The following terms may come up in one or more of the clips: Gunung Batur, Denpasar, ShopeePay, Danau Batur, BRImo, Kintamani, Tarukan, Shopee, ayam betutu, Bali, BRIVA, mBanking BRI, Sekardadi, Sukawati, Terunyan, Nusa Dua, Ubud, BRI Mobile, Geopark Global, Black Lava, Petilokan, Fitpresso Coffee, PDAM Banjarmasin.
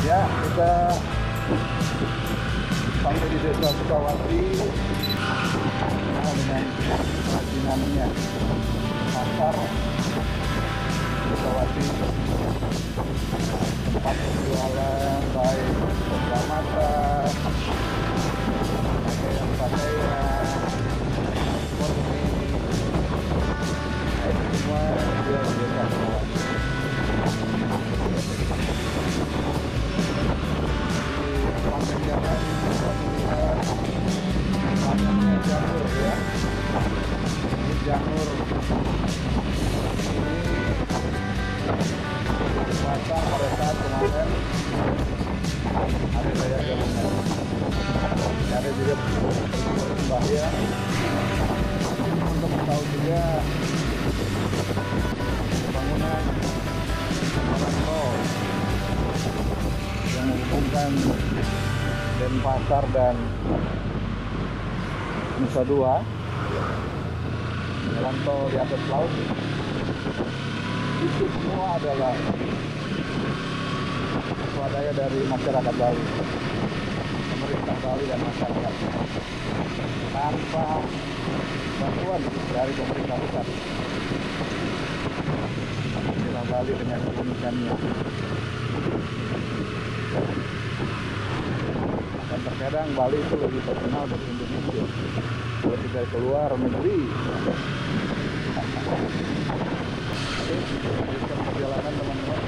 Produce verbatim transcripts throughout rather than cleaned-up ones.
Ya, kita sampai di desa Sukawati dengan dinaminya pasar Sukawati, tempat penjualan baik keselamatan, pakaian-pakaian, ekonomi, itu semua dia di desa Sukawati. Denpasar dan Nusa Dua, jalan tol di atas laut, itu semua adalah swadaya dari masyarakat Bali, pemerintah Bali dan masyarakat, tanpa bantuan dari pemerintah pusat. Inilah Bali dengan keunikannya. Dan terkadang Bali itu lebih terkenal dari Indonesia, lebih dari keluar negeri. Jadi, kita perjalanan teman-teman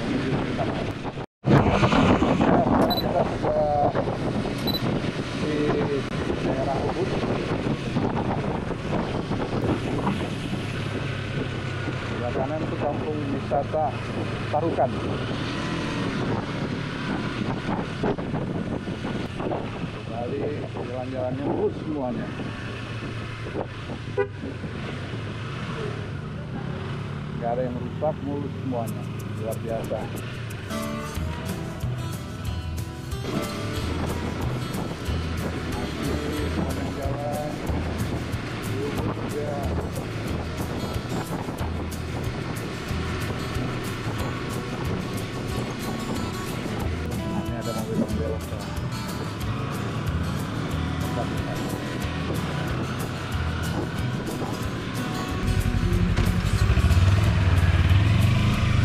menuju Kintamani. Sekarang kita sudah di daerah Ubud. Sebelah kanan itu kampung wisata Tarukan. Bali jalan-jalannya bus semuanya. Gak ada yang rusak, mulus semuanya. Luar biasa. Masih jalan juga.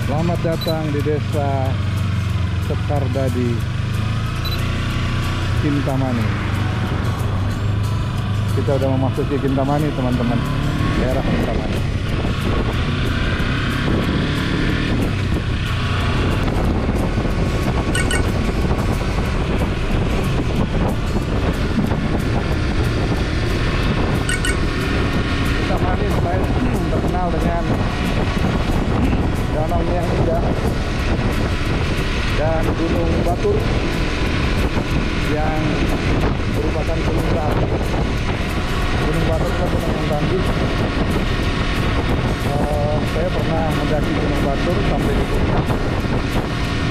Selamat datang di desa Sekardadi, Kintamani. Kita udah memasuki Kintamani, teman-teman. Daerah Kintamani. Kintamani selain terkenal dengan danau yang indah. dan Gunung Batur yang merupakan gunung tangki. Gunung Batur adalah gunung tangki. Uh, saya pernah mendaki Gunung Batur sampai di puncak.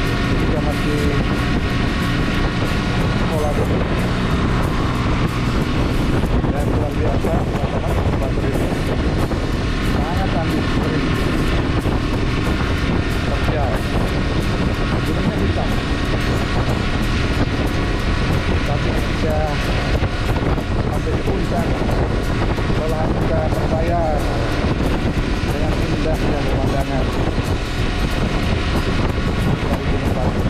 Ketika masih sekolah dulu. Dan luar biasa, katakan Gunung Batur ini sangat tangki seperti terjal. Gunungnya hitam. Tapi ketika sampai di puncak, kelelahan kita terbayar dengan indahnya pemandangan dari Gunung Batur.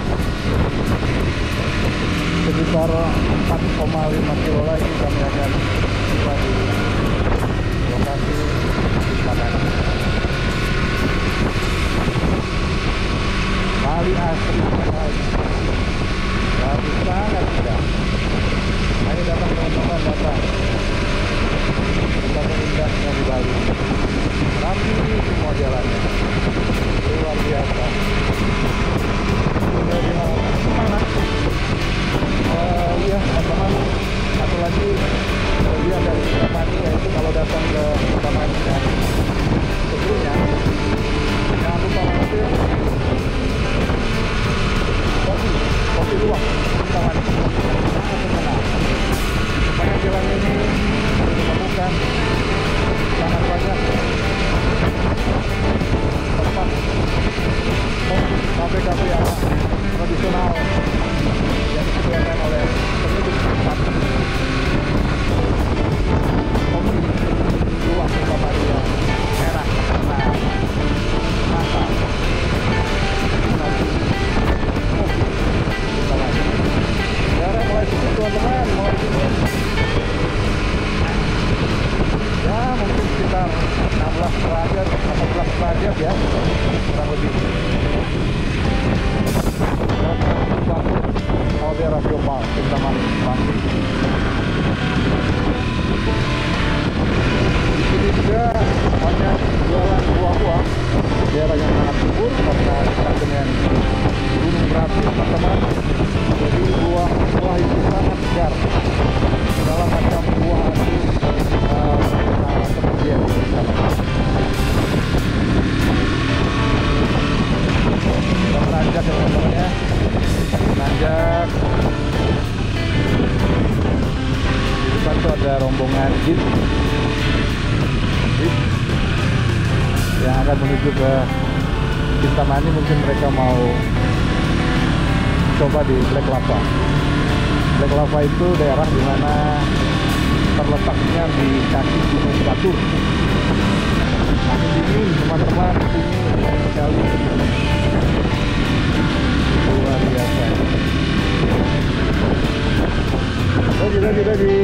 Sekitar empat koma lima kilo lagi kami akan tiba di lokasi wisata. Bali asli sekali, tapi sangat indah. Ayo datang teman-teman, datang. Betapa indahnya di Bali. Rapi semua jalannya, luar biasa. Sudah bilang kemana? Uh, iya teman-teman, satu lagi uh, dia dari Kintamani, yaitu kalau datang ke Kintamani dan sebelumnya jangan lupa mampir kopi, kopi luwak Kintamani. Sangat terkenal. Supaya jalan ini ditemukan sangat banyak tempat kafe-kafe yang tradisional yang disediakan oleh penduduk tempat. Kopi luwak Kintamani yang enak karena rasa kopi Kintamani. Jarak mulai cukup teman-teman, mulai ya mungkin sekitar enam belas derajat, delapan belas derajat ya kurang lebih. Kalau daerah Geopark Global di sini juga banyak jualan buah-buah, daerah yang sangat subur karena dekat dengan gunung berapi teman-teman. Jadi buah-buah itu sangat segar, segala macam buah itu uh, tersedia di sana. Kita menanjak ya teman-teman ya, menanjak. Di depan itu ada rombongan jeep yang akan menuju ke Kintamani. Mungkin mereka mau coba di Black Lava. Black Lava itu daerah di mana terletaknya di kaki Gunung Batur. Angin dingin teman-teman, ini dingin sekali, luar biasa. Lagi lagi lagi.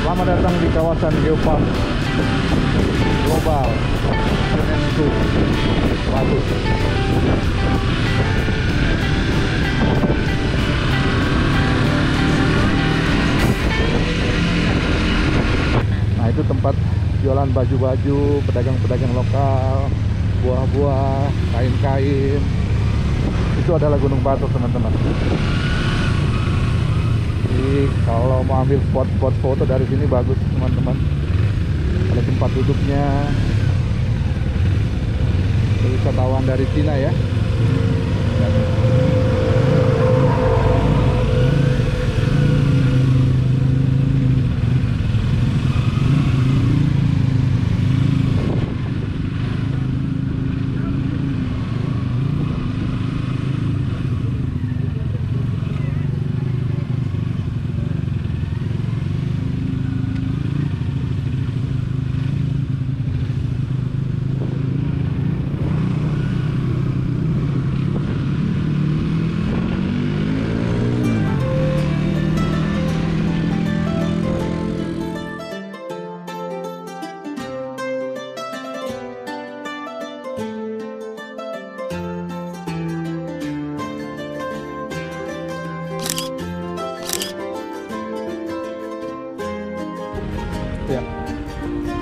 Selamat datang di kawasan Geopark Global Nusa Dua. Nah itu tempat jualan baju-baju, pedagang-pedagang lokal, buah-buah, kain-kain. Itu adalah Gunung Batur teman-teman. Jadi kalau mau ambil spot-spot foto dari sini bagus teman-teman. Ada tempat duduknya. Wisatawan dari Cina ya.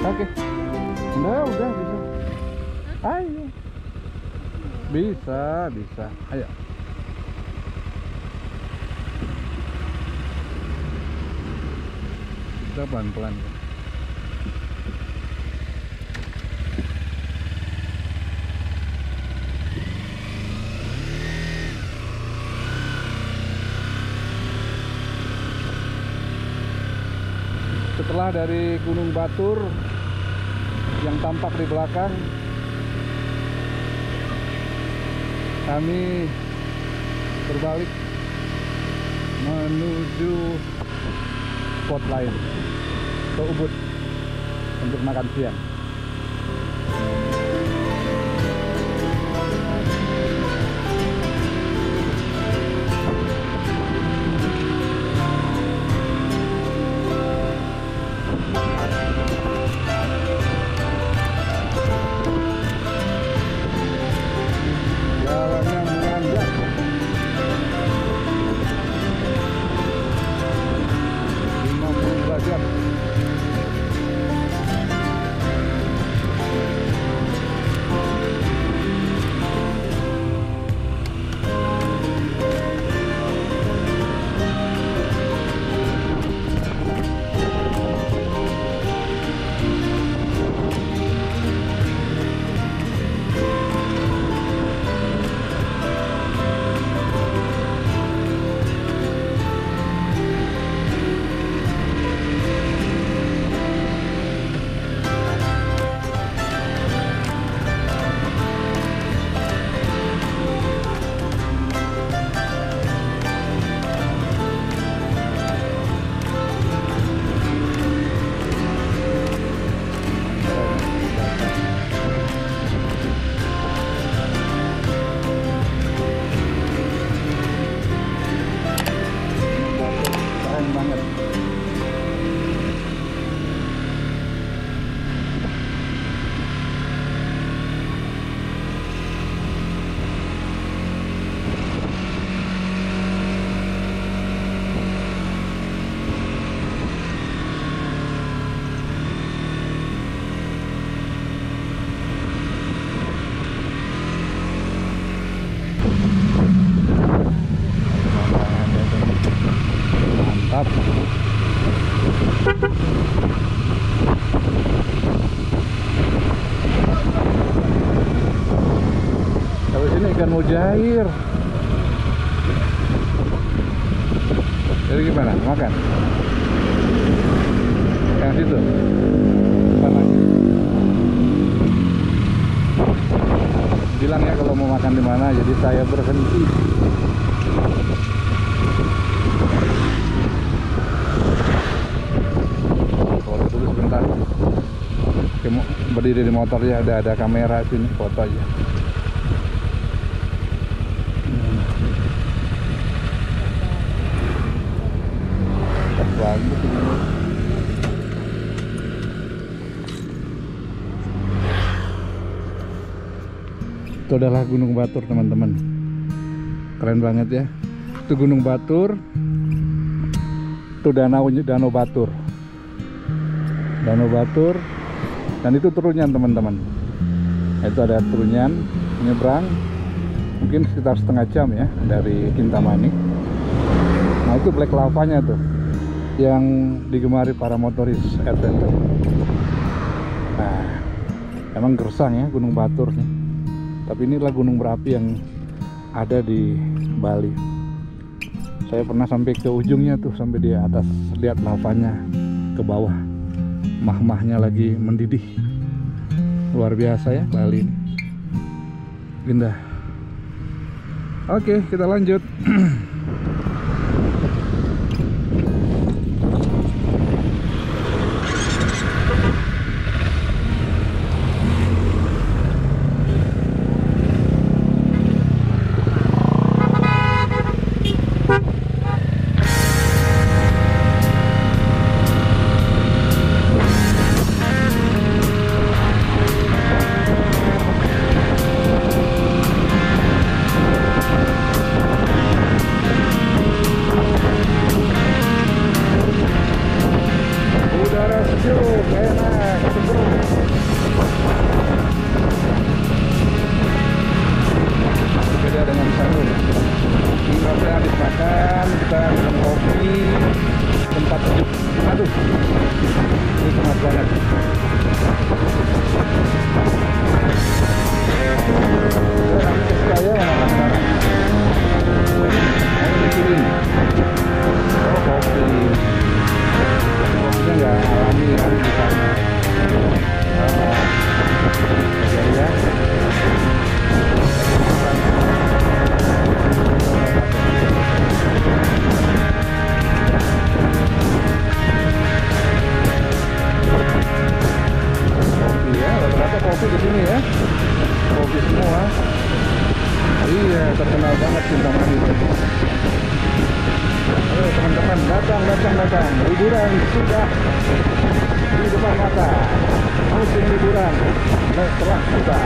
Oke. Okay. Nah, udah bisa. Ayo. Bisa, bisa. Ayo. Kita pelan-pelan. Setelah dari Gunung Batur yang tampak di belakang, kami berbalik menuju spot lain ke Ubud untuk makan siang. Mujair. Jadi gimana? Makan? Yang situ? Sana. Bilang ya kalau mau makan di mana, jadi saya berhenti. Foto dulu sebentar. Berdiri di motornya, ada ada kamera sini, foto aja. Itu adalah Gunung Batur, teman-teman. Keren banget ya. Itu Gunung Batur. Itu danau Danau Batur. Danau Batur. Dan itu Terunyan, teman-teman. Itu ada Terunyan, menyeberang. Mungkin sekitar setengah jam ya dari Kintamani. Nah, itu Black Lava-nya tuh yang digemari para motoris adventure. Nah, emang gersang ya Gunung Batur nih. Tapi inilah gunung berapi yang ada di Bali. Saya pernah sampai ke ujungnya tuh, sampai di atas, lihat lavanya ke bawah. Mahmahnya lagi mendidih. Luar biasa ya Bali ini. Indah. Oke, kita lanjut. makan, kita minum kopi, tempat duduk. Aduh, ini tempat banget. Akses saya mana sekarang? Ayo dikirim. Oh, kopi. Kopinya nggak alami, alami di sana. Ya, rata-rata kopi di sini ya, kopi semua. Iya, terkenal banget Kintamani. Ayo teman-teman, datang, datang, datang. Liburan sudah di depan mata. Musim liburan telah tiba.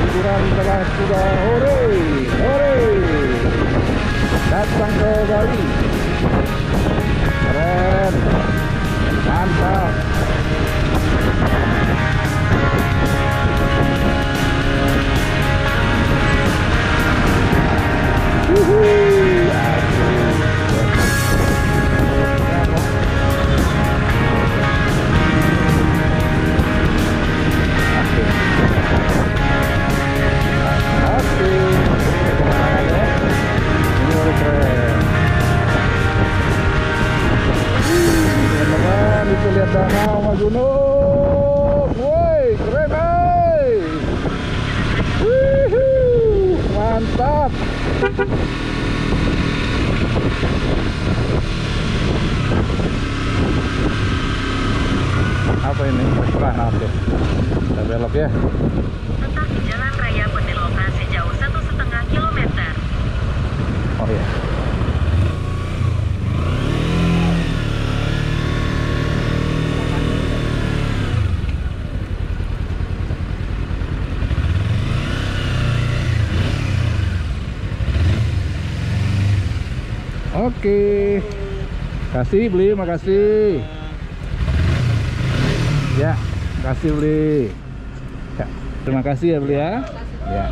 Liburan telah tiba. Hore, hore. Datang ke Bali. Keren, mantap. Apa ini? Terserah, maaf ya. Kita belok ya. Tetap di jalan raya Petilokan sejauh satu setengah kilometer. Oh ya. Oke, kasih beli, makasih. Ya, kasih beli. Ya, terima kasih ya beli ya. Ya.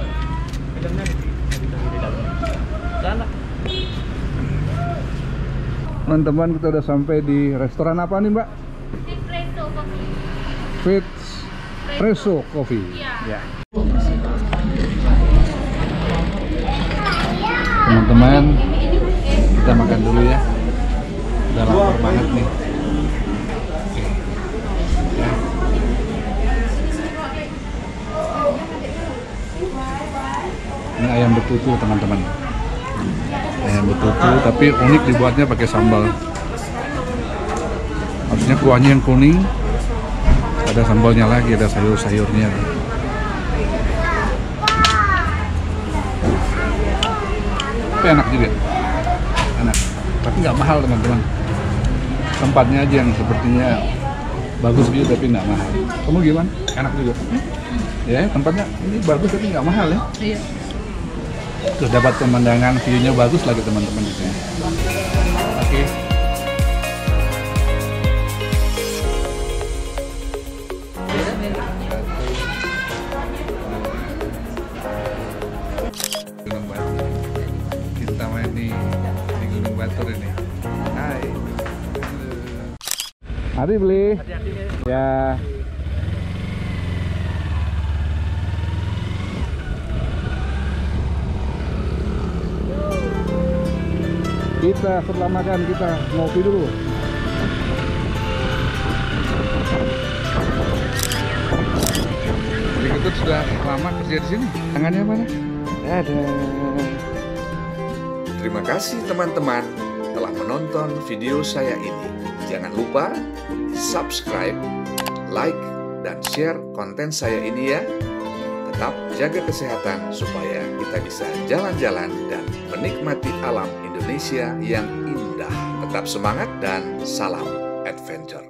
Teman-teman, kita udah sampai di restoran apa nih Mbak? Fitpresso Coffee. Fitpresso Coffee. Ya. Teman-teman, kita makan dulu ya, udah lapar banget nih. Ini ayam betutu teman-teman, ayam betutu tapi unik dibuatnya pakai sambal. Harusnya kuahnya yang kuning, ada sambalnya lagi, ada sayur-sayurnya. Tapi enak juga. Enak, tapi nggak mahal teman-teman. Tempatnya aja yang sepertinya bagus gitu tapi nggak mahal. Kamu gimana? Enak juga. Hmm? Ya, tempatnya ini bagus tapi nggak mahal ya. Iya. Terus dapat pemandangan, view-nya bagus lagi teman-teman gitu ya. Oke. Mari beli. Ya. Kita setelah makan kita ngopi dulu. Jadi kita sudah lama kerja di sini. Tangannya mana? Ada. Terima kasih teman-teman telah menonton video saya ini. Jangan lupa subscribe, like, dan share konten saya ini ya. Tetap jaga kesehatan supaya kita bisa jalan-jalan dan menikmati alam Indonesia yang indah. Tetap semangat dan salam adventure.